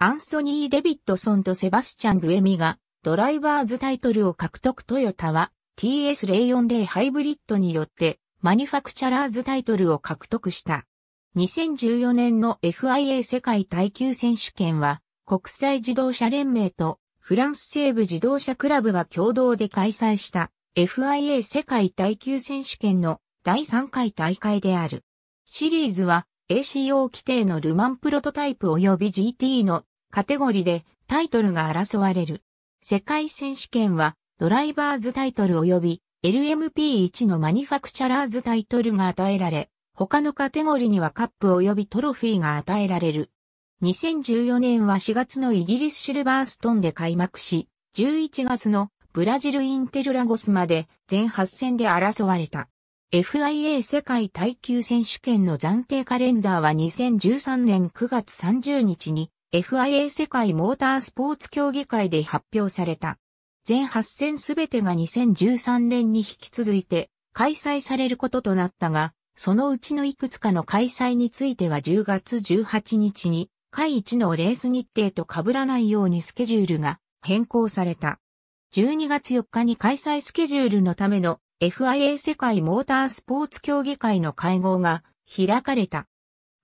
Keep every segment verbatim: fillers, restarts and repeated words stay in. アンソニー・デビッドソンとセバスチャン・グエミがドライバーズタイトルを獲得。トヨタは ティーエスゼロヨンゼロ ハイブリッドによってマニファクチャラーズタイトルを獲得した。にせんじゅうよねんの エフアイエー 世界耐久選手権は国際自動車連盟とフランス西部自動車クラブが共同で開催した エフアイエー 世界耐久選手権のだいさんかい大会である。シリーズは エーシーオー 規定のルマンプロトタイプ及び ジーティー のカテゴリでタイトルが争われる。世界選手権はドライバーズタイトル及び エルエムピーワン のマニファクチャラーズタイトルが与えられ、他のカテゴリにはカップ及びトロフィーが与えられる。にせんじゅうよねんはしがつのイギリスシルバーストンで開幕し、じゅういちがつのブラジルインテルラゴスまで全はちせんで争われた。エフアイエー 世界耐久選手権の暫定カレンダーはにせんじゅうさんねんくがつさんじゅうにちに エフアイエー 世界モータースポーツ協議会で発表された。全はちせんすべてがにせんじゅうさんねんに引き続いて開催されることとなったが、そのうちのいくつかの開催についてはじゅうがつじゅうはちにちにかいいちのレース日程と被らないようにスケジュールが変更された。じゅうにがつよっかに開催スケジュールのための エフアイエー 世界モータースポーツ協議会の会合が開かれた。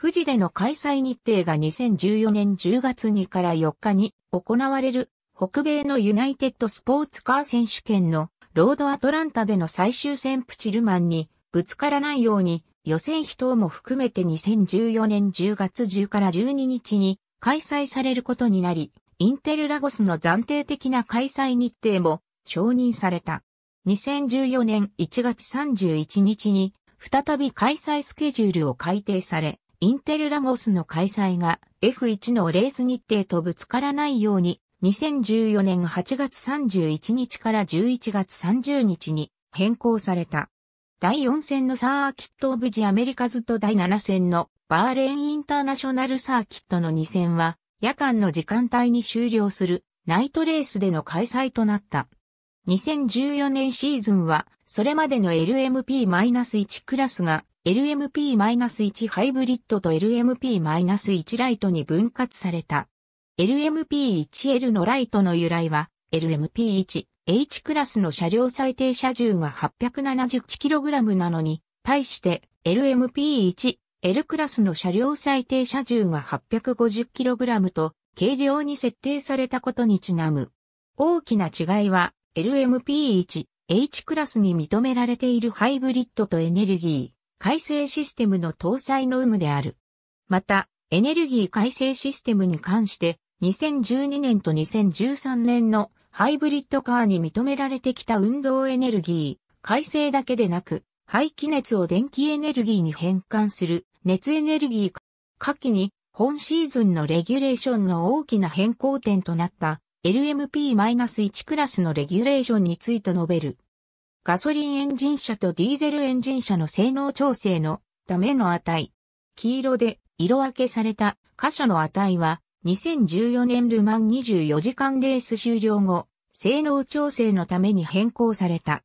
富士での開催日程がにせんじゅうよねんじゅうがつにからよっかに行われる。北米のユナイテッドスポーツカー選手権のロードアトランタでの最終戦プチルマンにぶつからないように予選費等も含めてにせんじゅうよねんじゅうがつじゅうからじゅうににちに開催されることになり、インテルラゴスの暫定的な開催日程も承認された。にせんじゅうよねんいちがつさんじゅういちにちに再び開催スケジュールを改定され、インテルラゴスの開催が エフワン のレース日程とぶつからないように、にせんじゅうよねんはちがつさんじゅういちにちからじゅういちがつさんじゅうにちに変更された。だいよん戦のサーキットオブジアメリカズとだいなな戦のバーレーンインターナショナルサーキットのに戦は夜間の時間帯に終了するナイトレースでの開催となった。にせんじゅうよねんシーズンはそれまでの エルエムピーワン クラスが エルエムピーワン ハイブリッドと エルエムピーワン ライトに分割された。エルエムピーワンエル のライトの由来は、エルエムピーワンエイチ クラスの車両最低車重が はっぴゃくななじゅういちキログラム なのに、対して、エルエムピーワンエル クラスの車両最低車重が はっぴゃくごじゅうキログラム と、軽量に設定されたことにちなむ。大きな違いは、エルエムピーワンエイチ クラスに認められているハイブリッドとエネルギー、改正システムの搭載の有無である。また、エネルギー改正システムに関して、にせんじゅうにねんとにせんじゅうさんねんのハイブリッドカーに認められてきた運動エネルギー、改正だけでなく、排気熱を電気エネルギーに変換する熱エネルギー下記に、本シーズンのレギュレーションの大きな変更点となった エルエムピーワン クラスのレギュレーションについて述べる。ガソリンエンジン車とディーゼルエンジン車の性能調整のための値。黄色で色分けされた箇所の値は、にせんじゅうよねんルマンにじゅうよじかんレース終了後、性能調整のために変更された。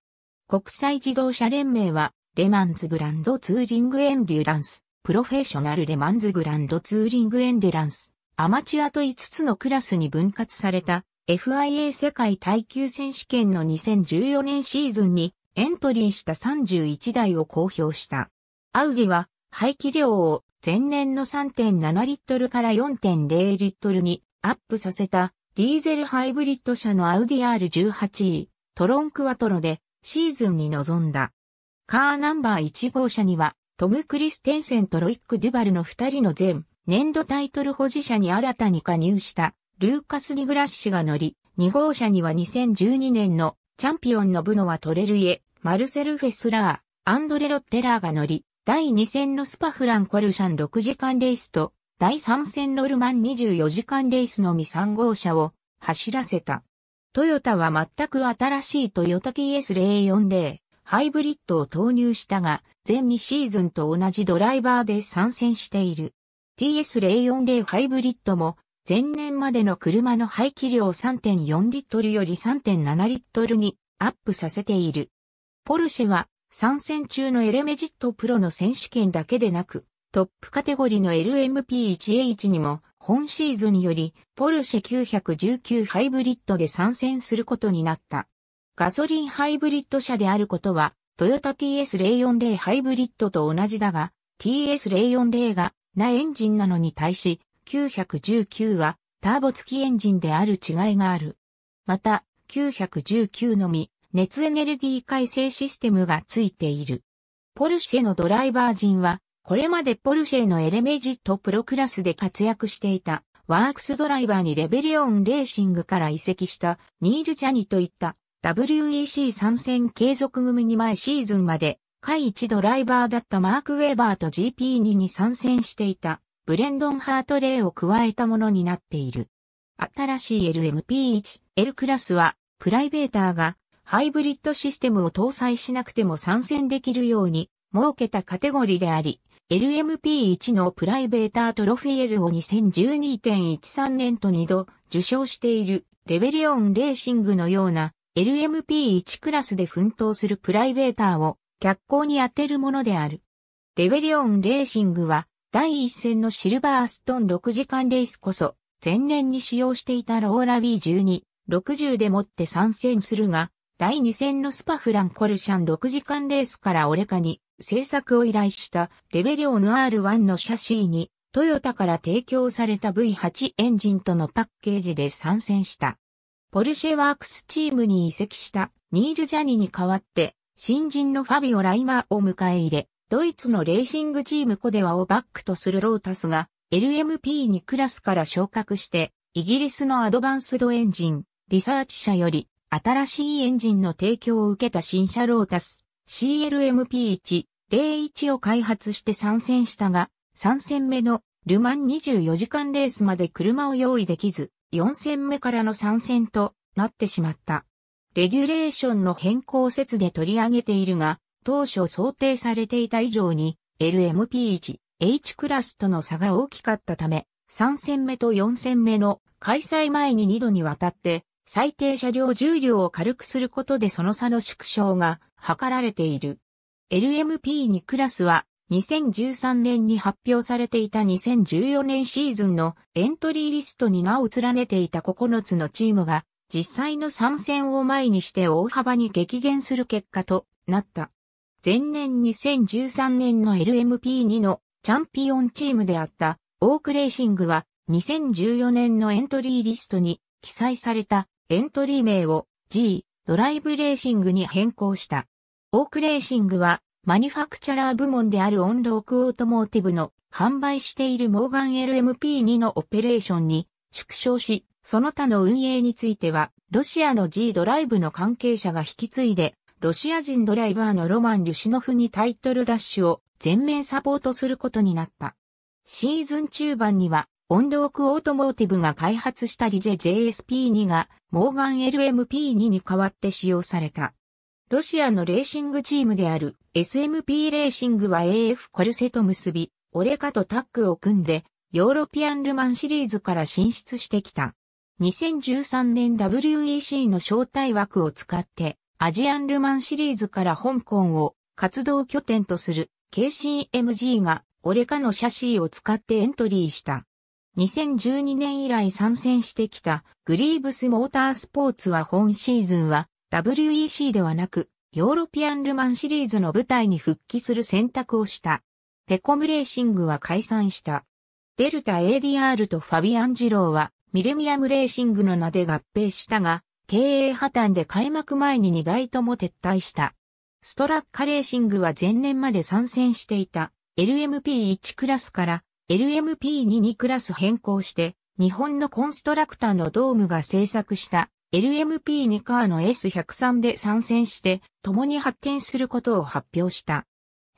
国際自動車連盟は、レマンズグランドツーリングエンデュランス、プロフェッショナルレマンズグランドツーリングエンデュランス、アマチュアといつつのクラスに分割された エフアイエー 世界耐久選手権のにせんじゅうよねんシーズンにエントリーしたさんじゅういちだいを公表した。アウディは、排気量を前年の さんてんななリットルから よんてんゼロリットルにアップさせたディーゼルハイブリッド車のエーディーアールじゅうはちイー トロンクワトロでシーズンに臨んだ。カーナンバーいちごうしゃにはトム・クリステンセンとロイック・デュバルのふたりの前年度タイトル保持者に新たに加入したルーカス・ディグラッシが乗り、にごうしゃにはにせんじゅうにねんのチャンピオンのブノワ・トレルイエ、マルセル・フェスラー、アンドレ・ロッテラーが乗り、だいに戦のスパフランコルシャンろくじかんレースと、だいさん戦のルマンにじゅうよじかんレースのみさんごうしゃを走らせた。トヨタは全く新しいトヨタ ティーエスゼロヨンゼロ ハイブリッドを投入したが、前にシーズンと同じドライバーで参戦している。ティーエスゼロヨンゼロ ハイブリッドも、前年までの車の排気量 さんてんよんリットルより さんてんななリットルにアップさせている。ポルシェは、参戦中のエレメジットプロの選手権だけでなく、トップカテゴリの エルエムピーワンエイチ にも本シーズンよりポルシェきゅういちきゅうハイブリッドで参戦することになった。ガソリンハイブリッド車であることは、トヨタ ティーエスゼロヨンゼロ ハイブリッドと同じだが、ティーエスゼロヨンゼロ がなエンジンなのに対し、きゅういちきゅうはターボ付きエンジンである違いがある。また、きゅういちきゅうのみ、熱エネルギー改正システムがついている。ポルシェのドライバー陣は、これまでポルシェのエレメジットプロクラスで活躍していた、ワークスドライバーにレベリオンレーシングから移籍した、ニール・ジャニといった、ダブリューイーシー 参戦継続組に前シーズンまで、下位いちドライバーだったマーク・ウェバーと ジーピーツー に参戦していた、ブレンドン・ハートレイを加えたものになっている。新しい エルエムピーワンエル クラスは、プライベーターがハイブリッドシステムを搭載しなくても参戦できるように設けたカテゴリーであり、エルエムピーワン のプライベータートロフィー L を にせんじゅうに てん じゅうさん 年とにど受賞しているレベリオンレーシングのような エルエムピーワン クラスで奮闘するプライベーターを脚光に当てるものである。レベリオンレーシングは第一戦のシルバーストンろくじかんレースこそ前年に使用していたローラ ビーいちにろくまる でもって参戦するが、だいに戦のスパフランコルシャンろくじかんレースからオレカに製作を依頼したレベリオン アールワン のシャシーにトヨタから提供された ブイはち エンジンとのパッケージで参戦した。ポルシェワークスチームに移籍したニール・ジャニに代わって新人のファビオ・ライマーを迎え入れ、ドイツのレーシングチームコデワをバックとするロータスが エルエムピーツー クラスから昇格してイギリスのアドバンスドエンジンリサーチ社より新しいエンジンの提供を受けた新車ロータス シーエルエムピーいちまるいち を開発して参戦したが、さん戦目のルマンにじゅうよじかんレースまで車を用意できず、よん戦目からの参戦となってしまった。レギュレーションの変更説で取り上げているが、当初想定されていた以上に エルエムピーワンエイチ クラスとの差が大きかったため、さん戦目とよん戦目の開催前ににどにわたって、最低車両重量を軽くすることでその差の縮小が図られている。エルエムピーワン クラスはにせんじゅうさんねんに発表されていたにせんじゅうよねんシーズンのエントリーリストに名を連ねていたここのつのチームが実際の参戦を前にして大幅に激減する結果となった。前年にせんじゅうさんねんの エルエムピーツー のチャンピオンチームであったオークレーシングはにせんじゅうよねんのエントリーリストに記載されたエントリー名を G ドライブレーシングに変更した。オークレーシングはマニファクチャラー部門であるオンロークオートモーティブの販売しているモーガン エルエムピーツー のオペレーションに縮小し、その他の運営についてはロシアの G ドライブの関係者が引き継いで、ロシア人ドライバーのロマン・リュシノフにタイトルダッシュを全面サポートすることになった。シーズン中盤にはオンロークオートモーティブが開発したリジェ ジェーエスピーツー がモーガン エルエムピーツー に代わって使用された。ロシアのレーシングチームである エスエムピー レーシングは エーエフ コルセと結び、オレカとタッグを組んでヨーロピアンルマンシリーズから進出してきた。にせんじゅうさんねん ダブリューイーシー の招待枠を使ってアジアンルマンシリーズから香港を活動拠点とする ケーシーエムジー がオレカのシャシーを使ってエントリーした。にせんじゅうにねん以来参戦してきたグリーブスモータースポーツは本シーズンは ダブリューイーシー ではなくヨーロピアンルマンシリーズの舞台に復帰する選択をした。ペコムレーシングは解散した。デルタ エーディーアール とファビアン・ジローはミレニアムレーシングの名で合併したが経営破綻で開幕前ににだいとも撤退した。ストラッカレーシングは前年まで参戦していた エルエムピーワン クラスからエルエムピーツー クラス変更して、日本のコンストラクターのドームが制作した エルエムピーツー カーの エスいちまるさん で参戦して、共に発展することを発表した。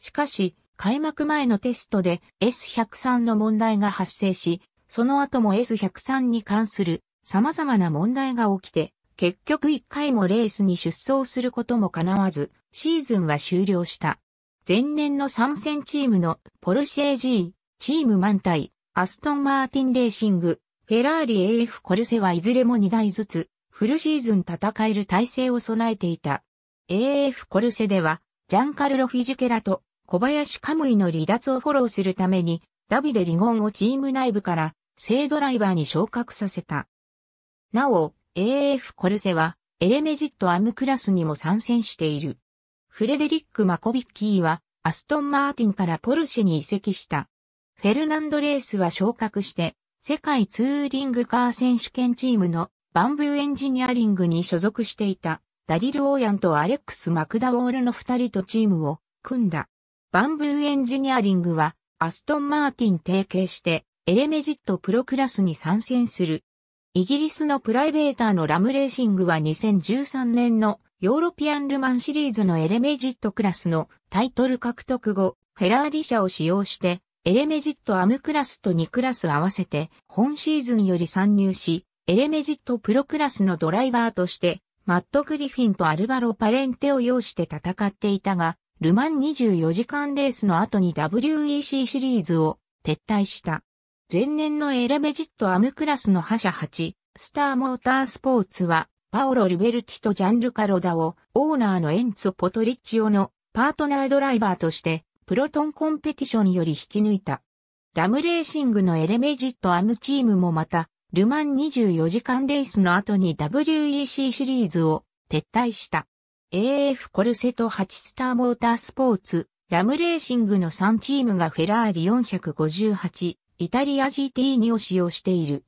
しかし、開幕前のテストで エスいちまるさん の問題が発生し、その後も エスいちまるさん に関する様々な問題が起きて、結局いっかいもレースに出走することも叶わず、シーズンは終了した。前年の参戦チームのポルシェ G、チーム満体、アストンマーティンレーシング、フェラーリ エーエフ コルセはいずれもにだいずつ、フルシーズン戦える体制を備えていた。エーエフ コルセでは、ジャンカルロ・フィジュケラと小林カムイの離脱をフォローするために、ダビデ・リゴンをチーム内部から正ドライバーに昇格させた。なお、エーエフ コルセは、エレメジットアムクラスにも参戦している。フレデリック・マコビッキーは、アストン・マーティンからポルシェに移籍した。フェルナンド・レースは昇格して、世界ツーリングカー選手権チームのバンブーエンジニアリングに所属していた、ダリル・オーヤンとアレックス・マクダウォールの二人とチームを組んだ。バンブーエンジニアリングは、アストン・マーティン提携して、エレメジットプロクラスに参戦する。イギリスのプライベーターのラムレーシングはにせんじゅうさんねんのヨーロピアンルマンシリーズのエレメジットクラスのタイトル獲得後、フェラーリ社を使用して、エレメジットアムクラスとにクラス合わせて、本シーズンより参入し、エレメジットプロクラスのドライバーとして、マット・グリフィンとアルバロ・パレンテを擁して戦っていたが、ルマンにじゅうよじかんレースの後に ダブリューイーシー シリーズを撤退した。前年のエレメジットアムクラスの覇者はち、スターモータースポーツは、パオロ・リベルティとジャンルカ・ロダを、オーナーのエンツォ・ポトリッチオのパートナードライバーとして、プロトンコンペティションより引き抜いた。ラムレーシングのエレメジットアムチームもまた、ルマンにじゅうよじかんレースの後に ダブリューイーシー シリーズを撤退した。エーエフ コルセとはちスターモータースポーツ、ラムレーシングのさんチームがフェラーリよんひゃくごじゅうはち、イタリア ジーティーツー を使用している。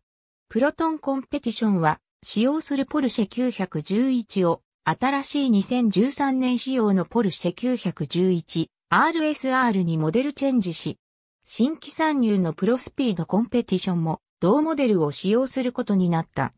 プロトンコンペティションは、使用するポルシェきゅうひゃくじゅういちを、新しいにせんじゅうさんねん仕様のポルシェきゅうひゃくじゅういちアールエスアール にモデルチェンジし、新規参入のプロスピードコンペティションも、同モデルを使用することになった。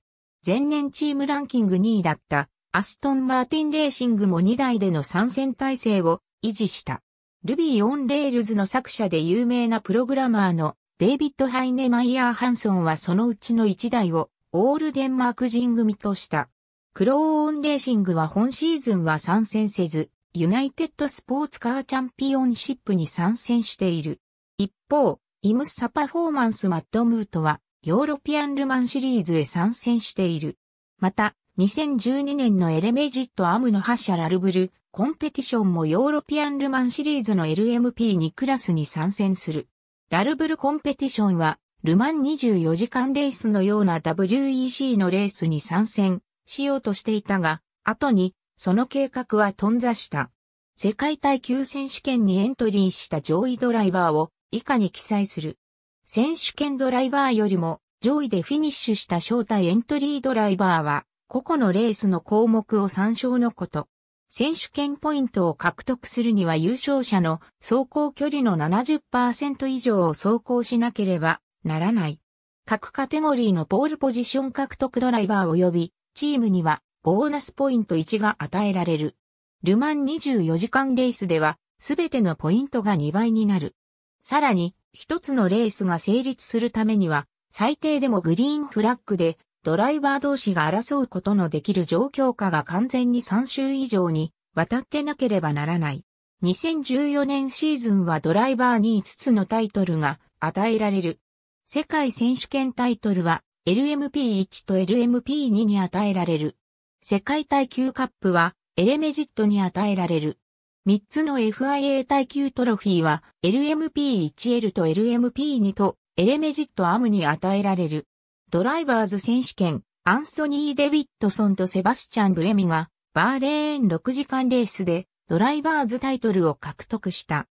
前年チームランキングにいだった、アストン・マーティン・レーシングもにだいでの参戦体制を維持した。ルビー・オン・レールズの作者で有名なプログラマーの、デイビッド・ハイネマイヤー・ハンソンはそのうちのいちだいをオールデンマーク人組とした。クローオンレーシングは本シーズンは参戦せず、ユナイテッド・スポーツカーチャンピオンシップに参戦している。一方、イムサパフォーマンス・マッド・ムートはヨーロピアンルマンシリーズへ参戦している。また、にせんじゅうにねんのエレメジットアムの覇者ラルブルコンペティションもヨーロピアンルマンシリーズの エルエムピーツー クラスに参戦する。ラルブルコンペティションは、ルマンにじゅうよじかんレースのような ダブリューイーシー のレースに参戦しようとしていたが、後に、その計画は頓挫した。世界耐久選手権にエントリーした上位ドライバーを以下に記載する。選手権ドライバーよりも上位でフィニッシュした招待エントリードライバーは、個々のレースの項目を参照のこと。選手権ポイントを獲得するには優勝者の走行距離の ななじゅっパーセント 以上を走行しなければならない。各カテゴリーのポールポジション獲得ドライバー及びチームにはボーナスポイントいちが与えられる。ルマンにじゅうよじかんレースではすべてのポイントがにばいになる。さらに一つのレースが成立するためには最低でもグリーンフラッグでドライバー同士が争うことのできる状況下が完全にさん周以上に渡ってなければならない。にせんじゅうよねんシーズンはドライバーにいつつのタイトルが与えられる。世界選手権タイトルは エルエムピーワン と エルエムピーツー に与えられる。世界耐久カップはエレメジットに与えられる。みっつの エフアイエー 耐久トロフィーは エルエムピーワンエル と エルエムピーツー とエレメジットアムに与えられる。ドライバーズ選手権、アンソニー・デビッドソンとセバスチャン・ブレミが、バーレーンろくじかんレースで、ドライバーズタイトルを獲得した。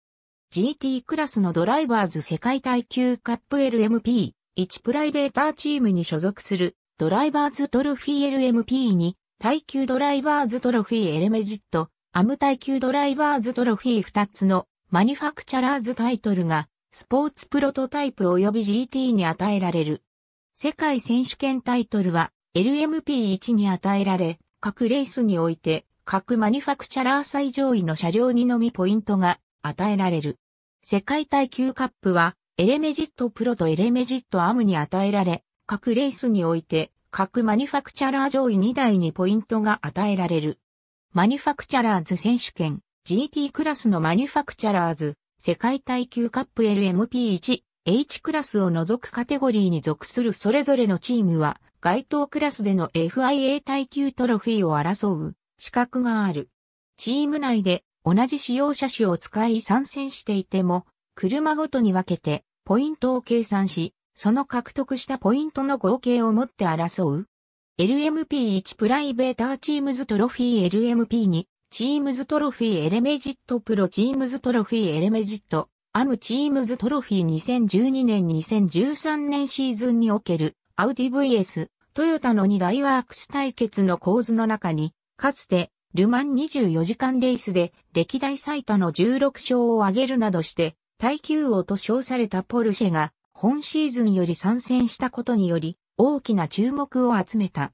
ジーティー クラスのドライバーズ世界耐久カップ エルエムピーワン プライベーターチームに所属する、ドライバーズトロフィー エルエムピーツー、耐久ドライバーズトロフィーエレメジット、アム耐久ドライバーズトロフィーふたつの、マニファクチャラーズタイトルが、スポーツプロトタイプ及び ジーティー に与えられる。世界選手権タイトルは エルエムピーワン に与えられ、各レースにおいて各マニファクチャラー最上位の車両にのみポイントが与えられる。世界耐久カップはエレメジットプロとエレメジットアムに与えられ、各レースにおいて各マニファクチャラー上位にだいにポイントが与えられる。マニファクチャラーズ選手権 ジーティー クラスのマニファクチャラーズ世界耐久カップ エルエムピーワンH クラスを除くカテゴリーに属するそれぞれのチームは、該当クラスでの エフアイエー 耐久トロフィーを争う資格がある。チーム内で同じ使用車種を使い参戦していても、車ごとに分けてポイントを計算し、その獲得したポイントの合計をもって争う。エルエムピーワン プライベーターチームズトロフィー エルエムピーツー チームズトロフィーエレメジットプロチームズトロフィーエレメジットアムチームズトロフィーにせんじゅうにねんにせんじゅうさんねんシーズンにおけるアウディ ブイエス トヨタのに大ワークス対決の構図の中にかつてルマンにじゅうよじかんレースで歴代最多のじゅうろくしょうを挙げるなどして耐久王と称されたポルシェが本シーズンより参戦したことにより大きな注目を集めた。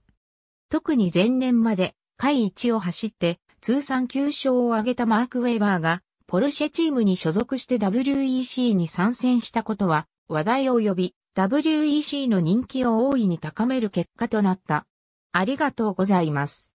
特に前年まで下位いちを走って通算きゅうしょうを挙げたマーク・ウェバーがポルシェチームに所属して ダブリューイーシー に参戦したことは話題を呼び ダブリューイーシー の人気を大いに高める結果となった。ありがとうございます。